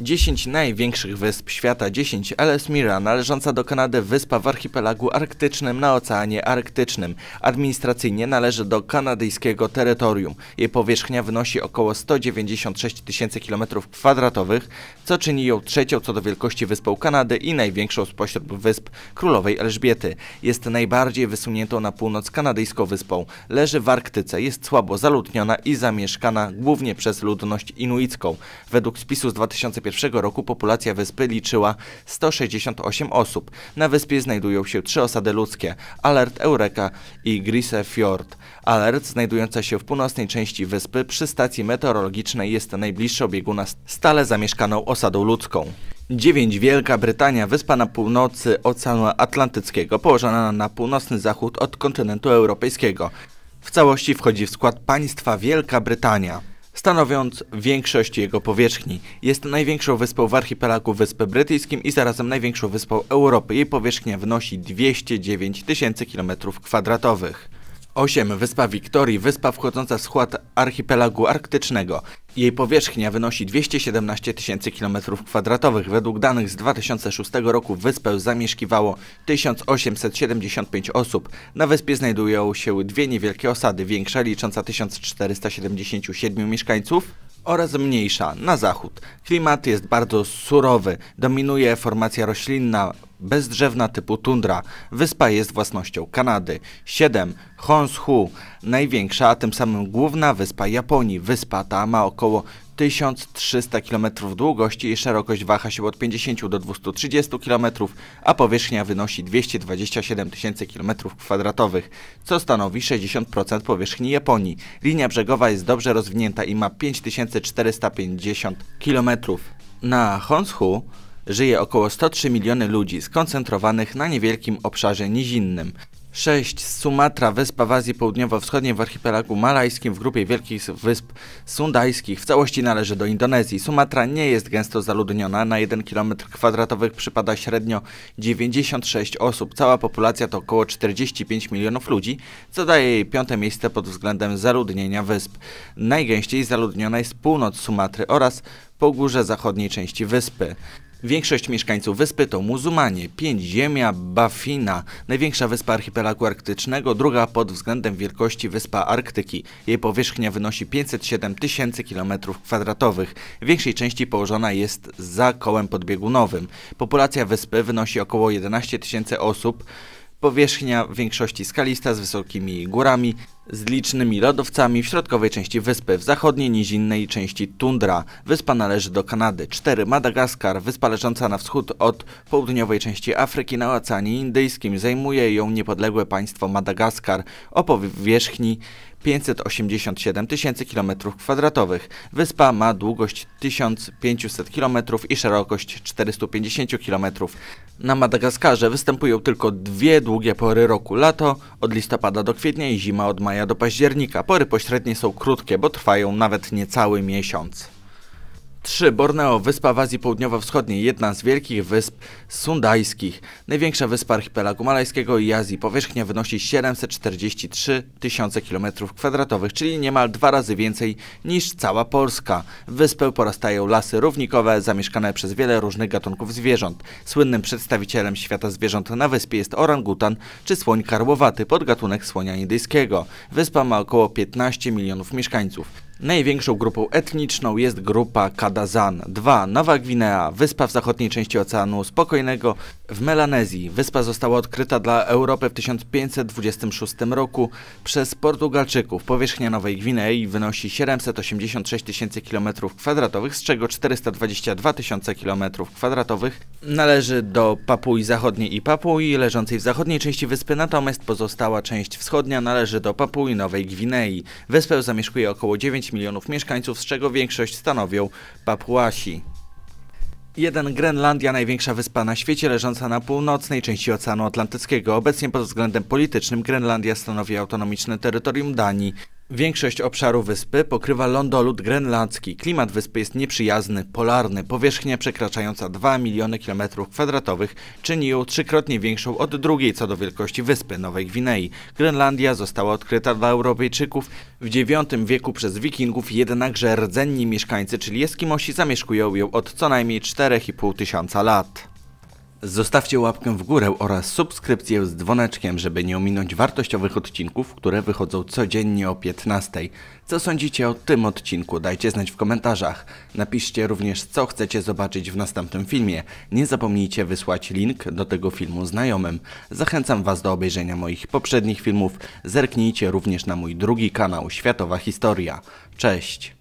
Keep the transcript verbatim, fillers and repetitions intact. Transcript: dziesięć największych wysp świata, dziesięć Ellesmere, należąca do Kanady wyspa w archipelagu arktycznym na Oceanie Arktycznym. Administracyjnie należy do kanadyjskiego terytorium. Jej powierzchnia wynosi około sto dziewięćdziesiąt sześć tysięcy kilometrów kwadratowych, co czyni ją trzecią co do wielkości wyspą Kanady i największą spośród wysp Królowej Elżbiety. Jest najbardziej wysuniętą na północ kanadyjską wyspą. Leży w Arktyce, jest słabo zaludniona i zamieszkana głównie przez ludność inuicką. Według spisu z dwa tysiące pierwszego roku populacja wyspy liczyła sto sześćdziesiąt osiem osób. Na wyspie znajdują się trzy osady ludzkie: Alert, Eureka i Grise Fjord. Alert, znajdująca się w północnej części wyspy przy stacji meteorologicznej, jest najbliższa bieguna stale zamieszkaną osadą ludzką. dziewięć Wielka Brytania, wyspa na północy Oceanu Atlantyckiego, położona na północny zachód od kontynentu europejskiego. W całości wchodzi w skład państwa Wielka Brytania, stanowiąc większość jego powierzchni. Jest największą wyspą w archipelagu Wyspy Brytyjskim i zarazem największą wyspą Europy. Jej powierzchnia wynosi dwieście dziewięć tysięcy kilometrów kwadratowych. osiem Wyspa Wiktorii, wyspa wchodząca w skład archipelagu arktycznego. Jej powierzchnia wynosi dwieście siedemnaście tysięcy kilometrów kwadratowych. Według danych z dwa tysiące szóstego roku wyspę zamieszkiwało tysiąc osiemset siedemdziesiąt pięć osób. Na wyspie znajdują się dwie niewielkie osady, większa licząca tysiąc czterysta siedemdziesiąt siedem mieszkańców oraz mniejsza na zachód. Klimat jest bardzo surowy, dominuje formacja roślinna bezdrzewna typu tundra. Wyspa jest własnością Kanady. siedem Honshu, największa, a tym samym główna wyspa Japonii. Wyspa ta ma około tysiąc trzysta kilometrów długości i szerokość waha się od pięćdziesięciu do dwustu trzydziestu kilometrów, a powierzchnia wynosi dwieście dwadzieścia siedem tysięcy kilometrów kwadratowych, co stanowi sześćdziesiąt procent powierzchni Japonii. Linia brzegowa jest dobrze rozwinięta i ma pięć tysięcy czterysta pięćdziesiąt kilometrów. Na Honshu żyje około sto trzy miliony ludzi skoncentrowanych na niewielkim obszarze nizinnym. sześć Sumatra, wyspa w Azji Południowo-Wschodniej w archipelagu malajskim w grupie wielkich wysp sundajskich. W całości należy do Indonezji. Sumatra nie jest gęsto zaludniona. Na jeden kilometr kwadratowy przypada średnio dziewięćdziesiąt sześć osób. Cała populacja to około czterdzieści pięć milionów ludzi, co daje jej piąte miejsce pod względem zaludnienia wysp. Najgęściej zaludniona jest północ Sumatry oraz pogórze zachodniej części wyspy. Większość mieszkańców wyspy to muzułmanie. pięć Ziemia Bafina, największa wyspa archipelagu arktycznego, druga pod względem wielkości wyspa Arktyki. Jej powierzchnia wynosi pięćset siedem tysięcy kilometrów kwadratowych. W większej części położona jest za kołem podbiegunowym. Populacja wyspy wynosi około jedenaście tysięcy osób. Powierzchnia w większości skalista z wysokimi górami, z licznymi lodowcami w środkowej części wyspy, w zachodniej nizinnej części tundra. Wyspa należy do Kanady. cztery Madagaskar, wyspa leżąca na wschód od południowej części Afryki na Oceanie Indyjskim. Zajmuje ją niepodległe państwo Madagaskar o powierzchni pięćset osiemdziesiąt siedem tysięcy kilometrów kwadratowych. Wyspa ma długość tysiąc pięćset kilometrów i szerokość czterysta pięćdziesiąt kilometrów. Na Madagaskarze występują tylko dwie długie pory roku: lato od listopada do kwietnia i zima od maja do października. Pory pośrednie są krótkie, bo trwają nawet niecały miesiąc. trzy Borneo, wyspa w Azji Południowo-Wschodniej, jedna z wielkich wysp sundajskich. Największa wyspa archipelagu malajskiego i Azji. Powierzchnia wynosi siedemset czterdzieści trzy tysiące kilometrów kwadratowych, czyli niemal dwa razy więcej niż cała Polska. Wyspę porastają lasy równikowe, zamieszkane przez wiele różnych gatunków zwierząt. Słynnym przedstawicielem świata zwierząt na wyspie jest orangutan czy słoń karłowaty, podgatunek słonia indyjskiego. Wyspa ma około piętnaście milionów mieszkańców. Największą grupą etniczną jest grupa Kadazan. dwa Nowa Gwinea, wyspa w zachodniej części Oceanu Spokojnego w Melanezji. Wyspa została odkryta dla Europy w tysiąc pięćset dwudziestym szóstym roku przez Portugalczyków. Powierzchnia Nowej Gwinei wynosi siedemset osiemdziesiąt sześć tysięcy kilometrów kwadratowych, z czego czterysta dwadzieścia dwa tysiące kilometrów kwadratowych należy do Papui Zachodniej i Papui leżącej w zachodniej części wyspy, natomiast pozostała część wschodnia należy do Papui Nowej Gwinei. Wyspę zamieszkuje około dziewięć milionów mieszkańców, z czego większość stanowią Papuasi. jeden Grenlandia, największa wyspa na świecie, leżąca na północnej części Oceanu Atlantyckiego. Obecnie pod względem politycznym Grenlandia stanowi autonomiczne terytorium Danii Większość obszaru wyspy pokrywa lądolód grenlandzki. Klimat wyspy jest nieprzyjazny, polarny. Powierzchnia przekraczająca dwa miliony kilometrów kwadratowych czyni ją trzykrotnie większą od drugiej co do wielkości wyspy, Nowej Gwinei. Grenlandia została odkryta dla Europejczyków w dziewiątym wieku przez Wikingów, jednakże rdzenni mieszkańcy, czyli Eskimosi, zamieszkują ją od co najmniej czterech i pół tysiąca lat. Zostawcie łapkę w górę oraz subskrypcję z dzwoneczkiem, żeby nie ominąć wartościowych odcinków, które wychodzą codziennie o piętnastej. Co sądzicie o tym odcinku? Dajcie znać w komentarzach. Napiszcie również, co chcecie zobaczyć w następnym filmie. Nie zapomnijcie wysłać link do tego filmu znajomym. Zachęcam Was do obejrzenia moich poprzednich filmów. Zerknijcie również na mój drugi kanał, Światowa Historia. Cześć!